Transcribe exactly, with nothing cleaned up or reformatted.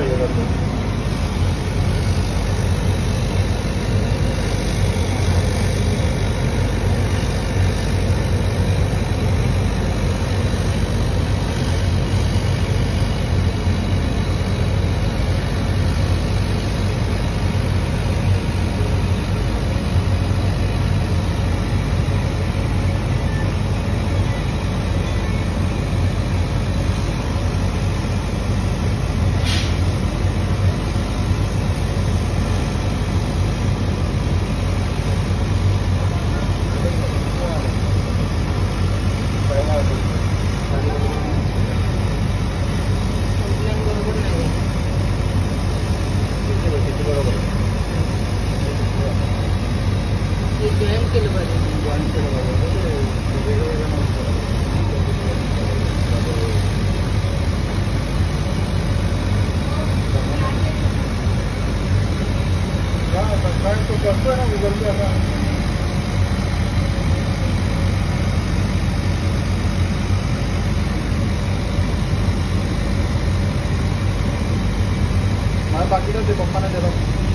está llorando. Más vaquitos de compañeros de los